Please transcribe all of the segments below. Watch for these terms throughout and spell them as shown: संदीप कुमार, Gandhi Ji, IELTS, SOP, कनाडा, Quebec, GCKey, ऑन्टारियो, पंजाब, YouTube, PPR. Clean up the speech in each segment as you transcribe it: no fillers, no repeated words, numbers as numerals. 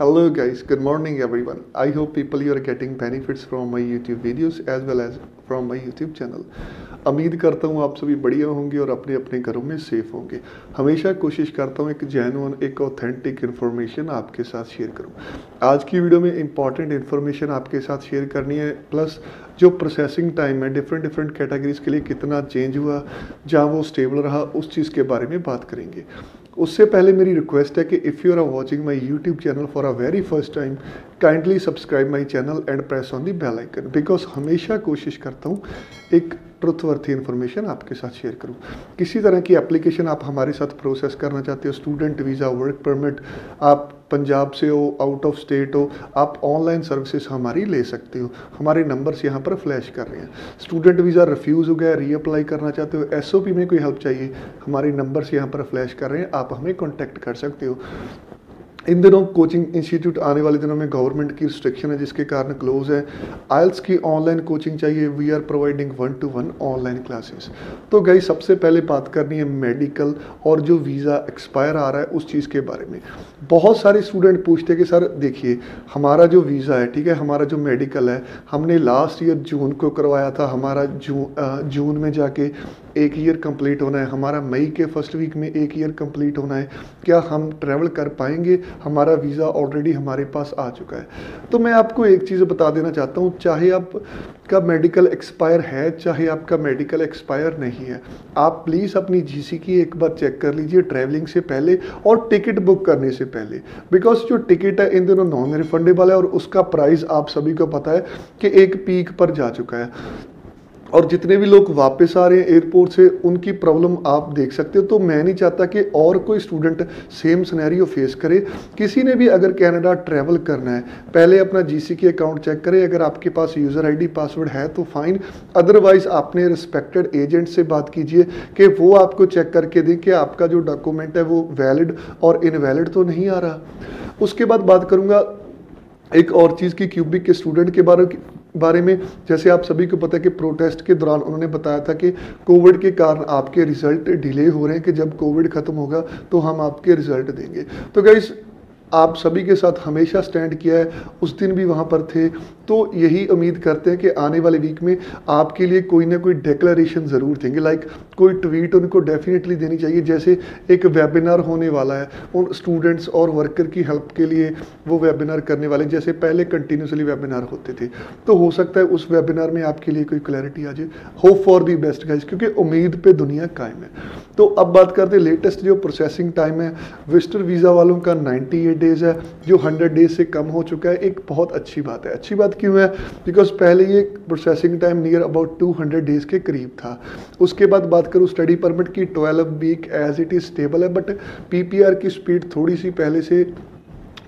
Hello guys, good morning everyone. I hope people you are getting benefits from my YouTube videos as well as from my YouTube channel. उम्मीद करता हूँ आप सभी बढ़िया होंगे और अपने अपने घरों में सेफ होंगे। हमेशा कोशिश करता हूँ एक जेन्युइन एक ऑथेंटिक इन्फॉर्मेशन आपके साथ शेयर करूँ। आज की वीडियो में इंपॉर्टेंट इन्फॉर्मेशन आपके साथ शेयर करनी है, प्लस जो प्रोसेसिंग टाइम है डिफरेंट कैटेगरीज़ के लिए कितना चेंज हुआ, जहाँ वो स्टेबल रहा, उस चीज़ के बारे में बात करेंगे। उससे पहले मेरी रिक्वेस्ट है कि if you are watching my YouTube channel for a very first time, kindly subscribe my channel and press on the bell icon, because हमेशा कोशिश करता हूँ एक ट्रुथवर्थी इन्फॉर्मेशन आपके साथ शेयर करूं। किसी तरह की एप्लीकेशन आप हमारे साथ प्रोसेस करना चाहते हो, स्टूडेंट वीज़ा, वर्क परमिट, आप पंजाब से हो, आउट ऑफ स्टेट हो, आप ऑनलाइन सर्विसेज हमारी ले सकते हो। हमारे नंबर्स यहाँ पर फ्लैश कर रहे हैं। स्टूडेंट वीज़ा रिफ्यूज़ हो गया, रीअप्लाई करना चाहते हो, SOP में कोई हेल्प चाहिए, हमारे नंबर्स यहाँ पर फ्लैश कर रहे हैं, आप हमें कॉन्टैक्ट कर सकते हो। इन दिनों कोचिंग इंस्टीट्यूट आने वाले दिनों में गवर्नमेंट की रिस्ट्रिक्शन है जिसके कारण क्लोज है। IELTS की ऑनलाइन कोचिंग चाहिए, we are providing 1-to-1 online classes. तो गाइस सबसे पहले बात करनी है मेडिकल और जो वीज़ा एक्सपायर आ रहा है उस चीज़ के बारे में। बहुत सारे स्टूडेंट पूछते हैं कि सर देखिए हमारा जो वीज़ा है, ठीक है, हमारा जो मेडिकल है हमने लास्ट ईयर जून को करवाया था, हमारा जून में जाके एक ईयर कंप्लीट होना है, हमारा मई के फर्स्ट वीक में एक ईयर कंप्लीट होना है, क्या हम ट्रैवल कर पाएंगे, हमारा वीज़ा ऑलरेडी हमारे पास आ चुका है। तो मैं आपको एक चीज़ बता देना चाहता हूँ, चाहे आपका मेडिकल एक्सपायर है चाहे आपका मेडिकल एक्सपायर नहीं है, आप प्लीज़ अपनी GCKey एक बार चेक कर लीजिए ट्रैवलिंग से पहले और टिकट बुक करने से पहले, बिकॉज जो टिकट है इन दिनों नॉन रिफंडेबल है और उसका प्राइस आप सभी को पता है कि एक पीक पर जा चुका है और जितने भी लोग वापस आ रहे हैं एयरपोर्ट से उनकी प्रॉब्लम आप देख सकते हो। तो मैं नहीं चाहता कि और कोई स्टूडेंट सेम सिनेरियो फेस करे। किसी ने भी अगर कनाडा ट्रैवल करना है पहले अपना GCKey अकाउंट चेक करें, अगर आपके पास यूज़र आईडी पासवर्ड है तो फाइन, अदरवाइज आपने रिस्पेक्टेड एजेंट से बात कीजिए कि वो आपको चेक करके दें कि आपका जो डॉक्यूमेंट है वो वैलिड और इनवैलिड तो नहीं आ रहा। उसके बाद बात करूँगा एक और चीज़ की क्यूबिक के स्टूडेंट के बारे में। जैसे आप सभी को पता है कि प्रोटेस्ट के दौरान उन्होंने बताया था कि कोविड के कारण आपके रिजल्ट डिले हो रहे हैं, कि जब कोविड ख़त्म होगा तो हम आपके रिजल्ट देंगे। तो गाइस आप सभी के साथ हमेशा स्टैंड किया है, उस दिन भी वहाँ पर थे, तो यही उम्मीद करते हैं कि आने वाले वीक में आपके लिए कोई ना कोई डिक्लेरेशन ज़रूर देंगे, लाइक कोई ट्वीट उनको डेफिनेटली देनी चाहिए। जैसे एक वेबिनार होने वाला है उन स्टूडेंट्स और वर्कर की हेल्प के लिए, वो वेबिनार करने वाले जैसे पहले कंटिन्यूसली वेबिनार होते थे, तो हो सकता है उस वेबिनार में आपके लिए कोई क्लैरिटी आ जाए। Hope for the best guys, क्योंकि उम्मीद पर दुनिया कायम है। तो अब बात करते हैं लेटेस्ट जो प्रोसेसिंग टाइम है। विजिटर वीज़ा वालों का 90 डेज है जो 100 डेज से कम हो चुका है। एक बहुत अच्छी बात है। अच्छी बात क्यों है? बिकॉज पहले ये processing time near about 200 days के करीब था। उसके बाद बात करूँ स्टडी परमिट की, 12 week as it is stable है, बट PPR की स्पीड थोड़ी सी पहले से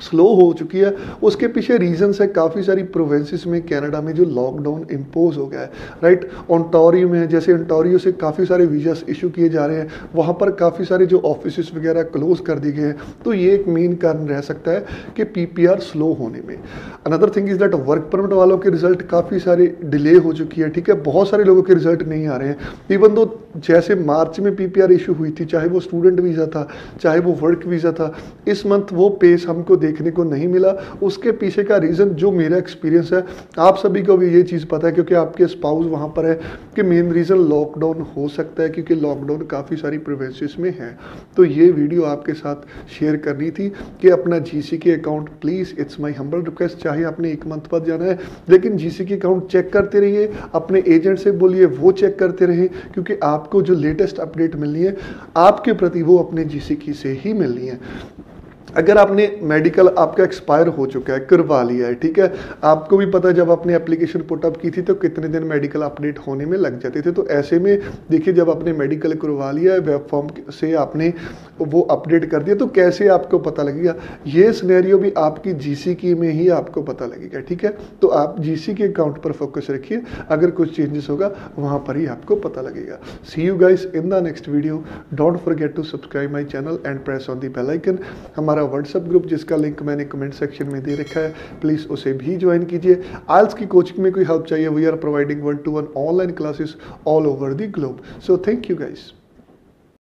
स्लो हो चुकी है। उसके पीछे रीजंस है, काफ़ी सारी प्रोविंसेस में कनाडा में जो लॉकडाउन इम्पोज हो गया है, राइट। ऑन्टारियो में जैसे ऑन्टारियो से काफ़ी सारे वीज़ास इशू किए जा रहे हैं, वहाँ पर काफ़ी सारे जो ऑफिसेस वगैरह क्लोज कर दिए गए हैं, तो ये एक मेन कारण रह सकता है कि PPR स्लो होने में। Another thing is that work permit वालों के रिजल्ट काफ़ी सारे डिले हो चुकी है, ठीक है, बहुत सारे लोगों के रिजल्ट नहीं आ रहे हैं। इवन दो जैसे मार्च में PPR इशू हुई थी, चाहे वो स्टूडेंट वीज़ा था चाहे वो वर्क वीज़ा था, इस मंथ वो पेस हमको देखने को नहीं मिला। उसके पीछे का रीज़न जो मेरा एक्सपीरियंस है, आप सभी को भी ये चीज़ पता है क्योंकि आपके स्पाउस वहाँ पर है, कि मेन रीज़न लॉकडाउन हो सकता है, क्योंकि लॉकडाउन काफ़ी सारी प्रोविंसेस में है। तो ये वीडियो आपके साथ शेयर करनी थी कि अपना GCKey account please, it's my humble request, चाहे आपने एक मंथ बाद जाना है लेकिन GCKey अकाउंट चेक करते रहिए, अपने एजेंट से बोलिए वो चेक करते रहे, क्योंकि आपको जो लेटेस्ट अपडेट मिलनी है आपके प्रति वो अपने GCKey से ही मिलनी है। अगर आपने मेडिकल आपका एक्सपायर हो चुका है, करवा लिया है, ठीक है, आपको भी पता है जब आपने एप्लीकेशन पुटअप की थी तो कितने दिन मेडिकल अपडेट होने में लग जाते थे। तो ऐसे में देखिए जब आपने मेडिकल करवा लिया है, वेब फॉर्म से आपने वो अपडेट कर दिया, तो कैसे आपको पता लगेगा, ये सिनेरियो भी आपकी GCKey में ही आपको पता लगेगा, ठीक है। तो आप GCKey अकाउंट पर फोकस रखिए, अगर कुछ चेंजेस होगा वहाँ पर ही आपको पता लगेगा। See you guys in the next video. Don't forget to subscribe my channel and press on the bell icon. हमारा व्हाट्सएप ग्रुप जिसका लिंक मैंने कमेंट सेक्शन में दे रखा है, प्लीज उसे भी ज्वाइन कीजिए। IELTS की कोचिंग में कोई हेल्प चाहिए, we are providing 1-to-1 online classes all over the globe. So thank you guys.